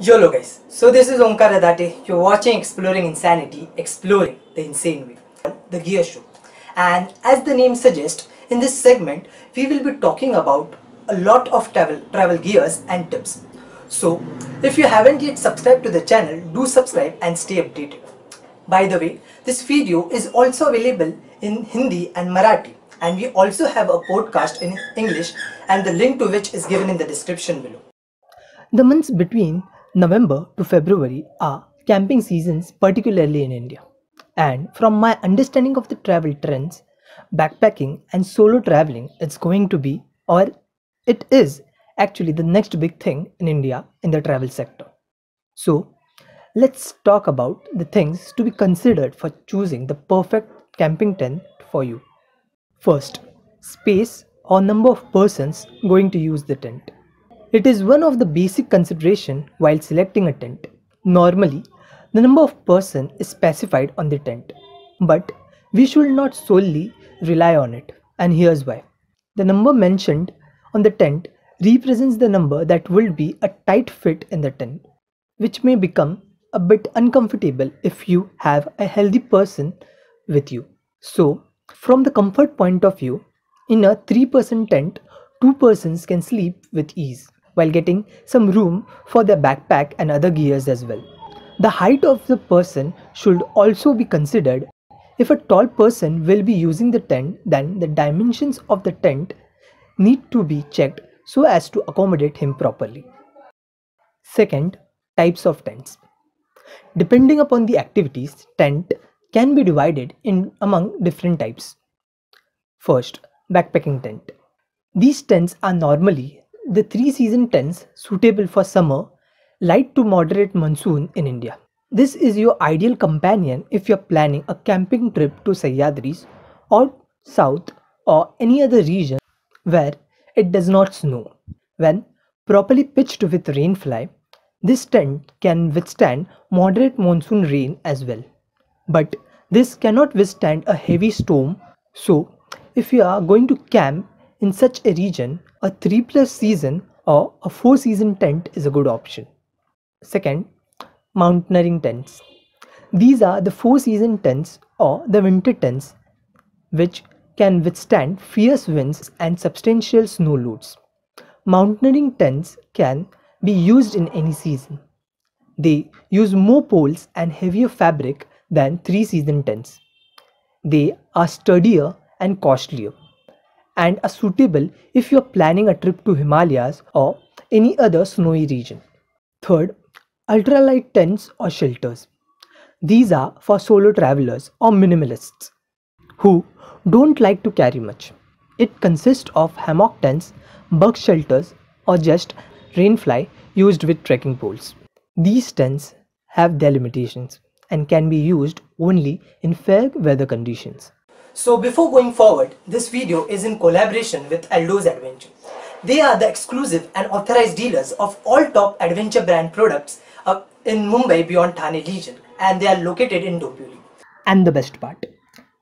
YOLO guys, so this is Omkar Adate, you're watching Exploring Insanity, exploring the insane way, The Gear Show. And as the name suggests, in this segment, we will be talking about a lot of travel gears and tips. So, if you haven't yet subscribed to the channel, do subscribe and stay updated. By the way, this video is also available in Hindi and Marathi, and we also have a podcast in English, and the link to which is given in the description below. The months between November to February are camping seasons, particularly in India. And from my understanding of the travel trends, backpacking and solo traveling is going to be, or it is actually, the next big thing in India in the travel sector. So let's talk about the things to be considered for choosing the perfect camping tent for you. First, space or number of persons going to use the tent. It is one of the basic consideration while selecting a tent. Normally, the number of person is specified on the tent, but we should not solely rely on it, and here's why. The number mentioned on the tent represents the number that will be a tight fit in the tent, which may become a bit uncomfortable if you have a healthy person with you. So, from the comfort point of view, in a 3-person tent, 2 persons can sleep with ease, while getting some room for their backpack and other gears as well. The height of the person should also be considered. If a tall person will be using the tent, then the dimensions of the tent need to be checked so as to accommodate him properly. Second, types of tents. Depending upon the activities, tent can be divided in among different types. First, backpacking tent. These tents are normally the 3-season tents suitable for summer, light to moderate monsoon in India. This is your ideal companion if you are planning a camping trip to Sahyadris or south or any other region where it does not snow. When properly pitched with rainfly, this tent can withstand moderate monsoon rain as well. But this cannot withstand a heavy storm, so if you are going to camp in such a region, a 3+ season or a 4-season tent is a good option. Second, mountaineering tents. These are the 4-season tents or the winter tents which can withstand fierce winds and substantial snow loads. Mountaineering tents can be used in any season. They use more poles and heavier fabric than 3-season tents. They are sturdier and costlier, and are suitable if you are planning a trip to Himalayas or any other snowy region. Third, ultralight tents or shelters. These are for solo travelers or minimalists who don't like to carry much. It consists of hammock tents, bug shelters, or just rainfly used with trekking poles. These tents have their limitations and can be used only in fair weather conditions. So before going forward, this video is in collaboration with Aldo's Adventure. They are the exclusive and authorized dealers of all top adventure brand products in Mumbai beyond Thane region, and they are located in Dombivli. And the best part,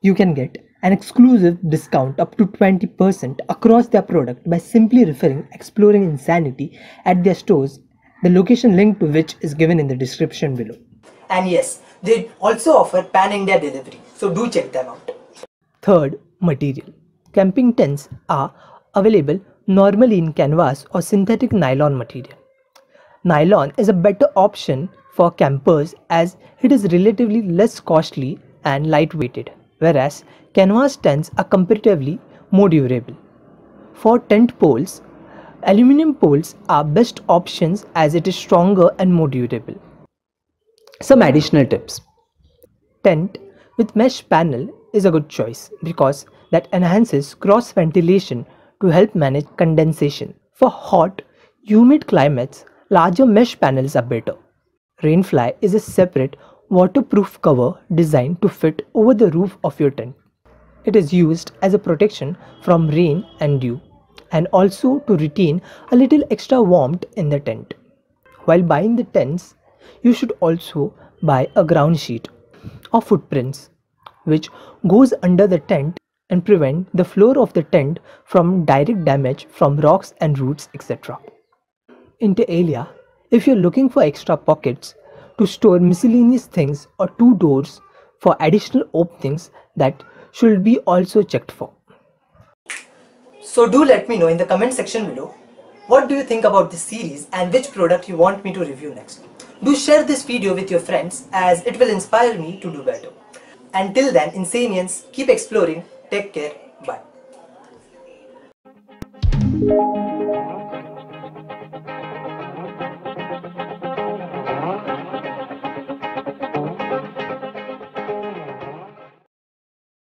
you can get an exclusive discount up to 20% across their product by simply referring Exploring Insanity at their stores, the location link to which is given in the description below. And yes, they also offer pan-India delivery, so do check them out. Third, material. Camping tents are available normally in canvas or synthetic nylon material. Nylon is a better option for campers as it is relatively less costly and lightweighted, whereas canvas tents are comparatively more durable. For tent poles, aluminum poles are best options as it is stronger and more durable. Some additional tips. Tent with mesh panel is a good choice because that enhances cross ventilation to help manage condensation. For hot, humid climates, larger mesh panels are better. Rainfly is a separate waterproof cover designed to fit over the roof of your tent. It is used as a protection from rain and dew, and also to retain a little extra warmth in the tent. While buying the tents, you should also buy a ground sheet or footprints, which goes under the tent and prevent the floor of the tent from direct damage from rocks and roots, etc. Inter alia, If you're looking for extra pockets to store miscellaneous things or two doors for additional openings that should be also checked for. So do let me know in the comment section below what do you think about this series and which product you want me to review next. Do share this video with your friends as it will inspire me to do better. Until then, Insanians, keep exploring, take care, bye.